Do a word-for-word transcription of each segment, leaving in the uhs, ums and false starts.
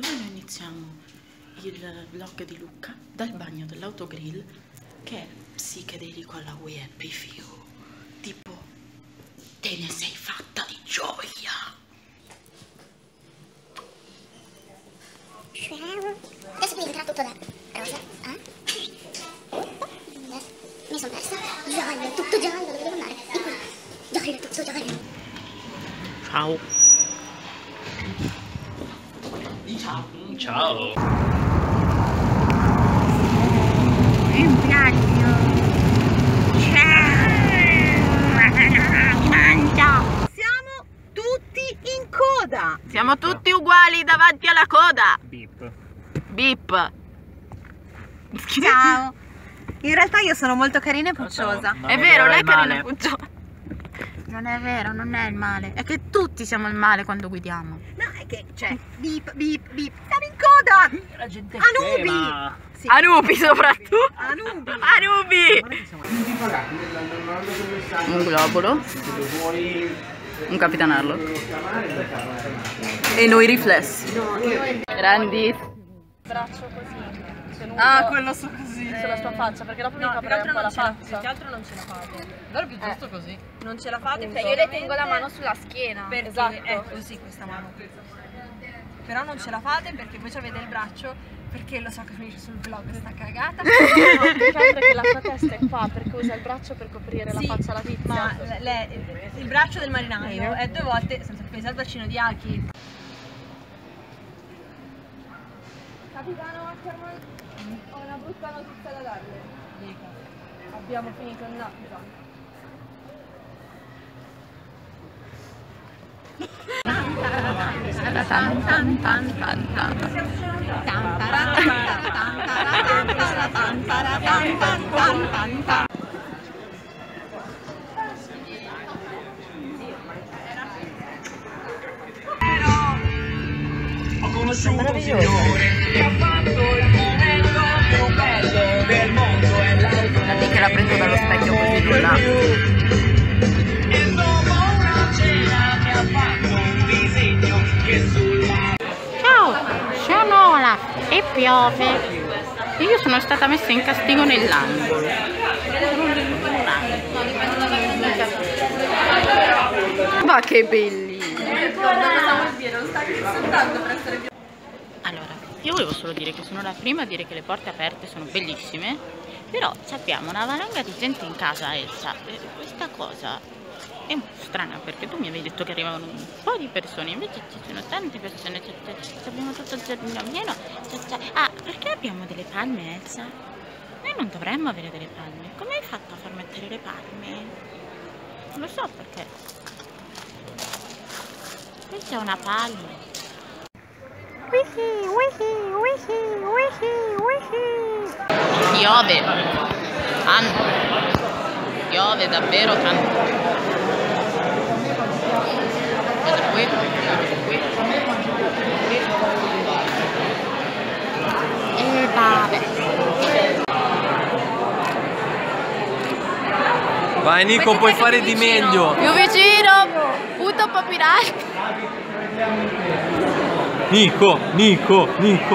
dove noi iniziamo il vlog di Luca dal bagno dell'autogrill, che è psichedelico alla We Happy Few, tipo te ne sei fatta di gioia. Adesso mi entra tutto da rosa, eh? Mi sono persa. Giallo, tutto giallo, dove devo andare? Di qua. Giallo, tutto giallo. Ciao. Ciao. Ciao. Ringrazio. Ciao. Mangia. Siamo tutti in coda. Siamo tutti uguali davanti alla coda. Bip. Bip. Ciao. In realtà io sono molto carina e pucciosa. È vero, lei è carina e pucciosa. Non è vero, non è il male. È che tutti siamo il male quando guidiamo. No, è che c'è bip bip bip. Siamo in coda. La gente è Anubi. Sì. Anubi soprattutto. Anubi. Anubi. Un globolo. Un Capitan Harlock. E noi riflessi. Grandi. Braccio così. Ah, quello so così. Eh. Sulla sua faccia, perché dopo mi no, copre un po' la faccia. Che altro non ce la fate. Allora piuttosto eh. così. Non ce la fate, cioè io le tengo la mano sulla schiena. Perché esatto. È così questa mano. Però non ce la fate perché voi ci avete il braccio, perché lo so che finisce sul vlog sta cagata. No, perché la sua testa è qua, perché usa il braccio per coprire sì, la faccia alla pizza. Ma le, le, il braccio del marinaio è due volte senza pensare al bacino di Aki. Capitano Ackerman, ho una brutta notizia da darle. Dica. Abbiamo finito il navigato. Ho conosciuto un signore che ha fatto il momento più bello del mondo e l'altro. La lì che la prendo dallo specchio così nulla. Ciao, sono Olaf e piove. Io sono stata messa in castigo nell'angolo. Ma che bellino! Allora, io volevo solo dire che sono la prima a dire che le porte aperte sono bellissime, però sappiamo una valanga di gente in casa, Elsa. Questa cosa è un po' strana, perché tu mi avevi detto che arrivavano un po' di persone, invece ci sono tante persone, cioè, cioè, abbiamo tutto il giardino pieno. Cioè, cioè. Ah, perché abbiamo delle palme, Elsa? Noi non dovremmo avere delle palme. Come hai fatto a far mettere le palme? Non lo so perché. Qui c'è una palma. Wihi, wihi, wihi, wihi, wihi. Piove. An... Piove davvero tanto. E vabbè. Vai Nico, puoi fare di meglio. Più vicino, puto papiraccio. Nico, Nico, Nico.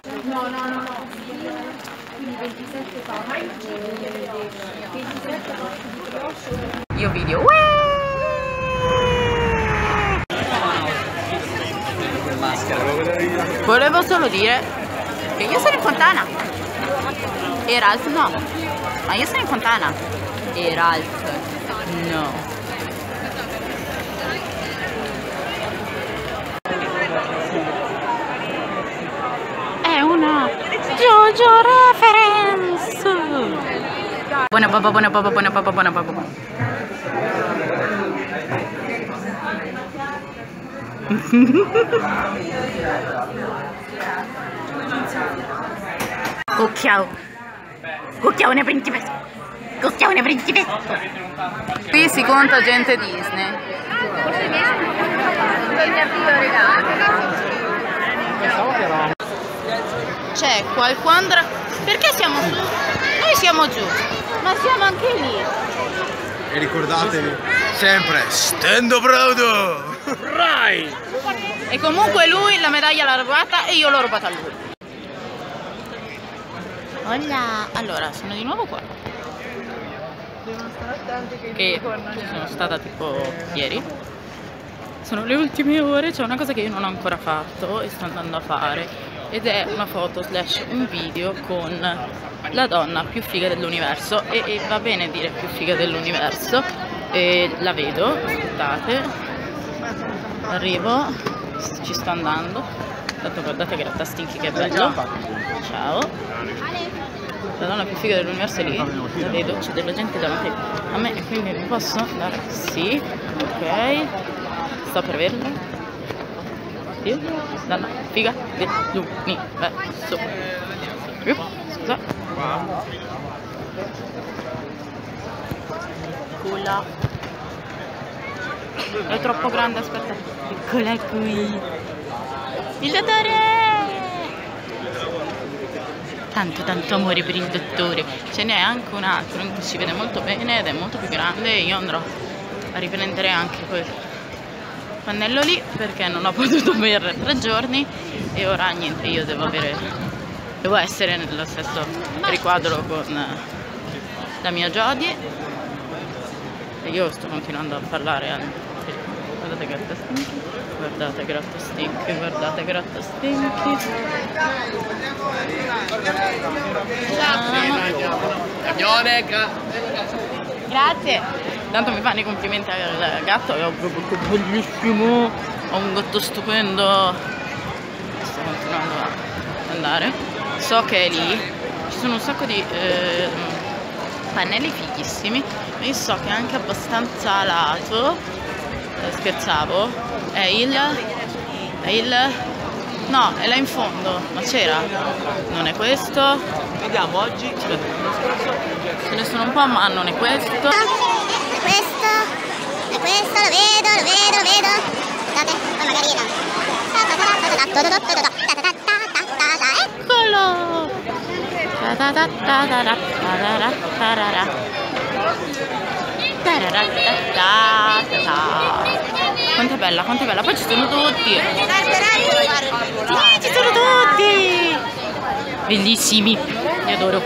No, no, no, no. Io video volevo solo dire che io sono in Fontana e Ralph no, ma io sono in Fontana e Ralph no. È una Jojo Reference. Buona papà, buona papà, buona papà, buona papà. Cucchiao. Cucchiaone principessa. Cucchiaone principessa. Qui si conta gente Disney. C'è qualcuno. Perché siamo su? Noi siamo giù. Ma siamo anche lì. e ricordatevi sempre stendo proud! Rai! E comunque lui la medaglia l'ha rubata e io l'ho rubata a lui. Hola. Allora, sono di nuovo qua. Che sono stata tipo ieri. Sono le ultime ore, c'è cioè una cosa che io non ho ancora fatto e sto andando a fare. Ed è una foto slash un video con la donna più figa dell'universo. E, e va bene dire più figa dell'universo. E la vedo, aspettate. Arrivo, ci sto andando. Tanto guardate Grattastinchi che è bello. Ciao. La donna più figa dell'universo è lì, la vedo, c'è della gente davanti a me e quindi non posso andare. Sì, ok, sto per averla. Io, donna figa dell'universo. Scusa. Piccola. È troppo grande, aspetta. Piccola qui. Il dottore! Tanto tanto amore per il dottore. Ce n'è anche un altro in cui si vede molto bene ed è molto più grande e io andrò a riprendere anche quel pannello lì perché non ho potuto per tre giorni e ora niente, io devo avere devo essere nello stesso riquadro con la mia Jodie e io sto continuando a parlare al... guardate Grattastinchi, guardate Grattastinchi, guardate Grattastinchi. Grazie. Tanto mi fanno i complimenti al gatto, è bellissimo, ho un gatto stupendo. Sto continuando ad andare. So che è lì, ci sono un sacco di eh, pannelli fighissimi, ma io so che è anche abbastanza alato. Scherzavo, è il, è il, no, è là in fondo, ma c'era, non è questo, vediamo oggi, ce ne sono un po' ma non è questo, questo, è questo, lo vedo, lo vedo, lo vedo, guardate, oh margarina, eccolo, quanto è bella, quanto è bella, poi ci sono tutti, sì, ci sono tutti bellissimi, li adoro.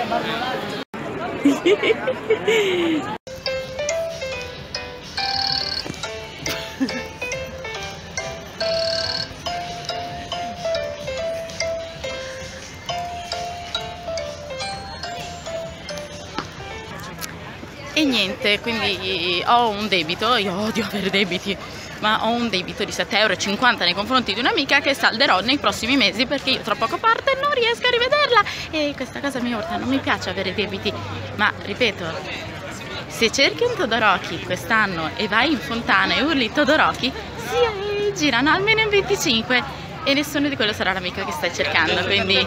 E niente, quindi ho un debito, io odio avere debiti, ma ho un debito di sette e cinquanta euro nei confronti di un'amica che salderò nei prossimi mesi perché io tra poco parto e non riesco a rivederla e questa cosa mi urta, non mi piace avere debiti, ma ripeto, se cerchi un Todoroki quest'anno e vai in fontana e urli Todoroki, si girano almeno in venticinque e nessuno di quello sarà l'amica che stai cercando, quindi...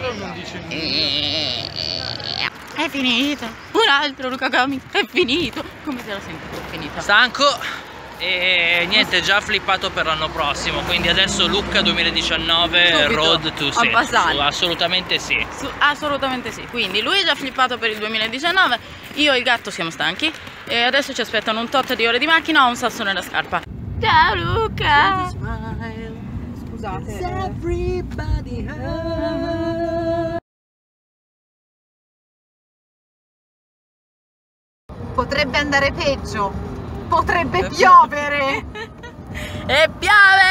è finito, un altro Luca Gami, è finito, come se la sento, è finita. Stanco e niente, già flippato per l'anno prossimo, quindi adesso Lucca duemiladiciannove subito. Road to Senzu, assolutamente sì. Su, assolutamente sì, quindi lui è già flippato per il duemiladiciannove, io e il gatto siamo stanchi e adesso ci aspettano un tot di ore di macchina o un sasso nella scarpa. Ciao Luca! Scusate. Potrebbe andare peggio, potrebbe piovere e piove!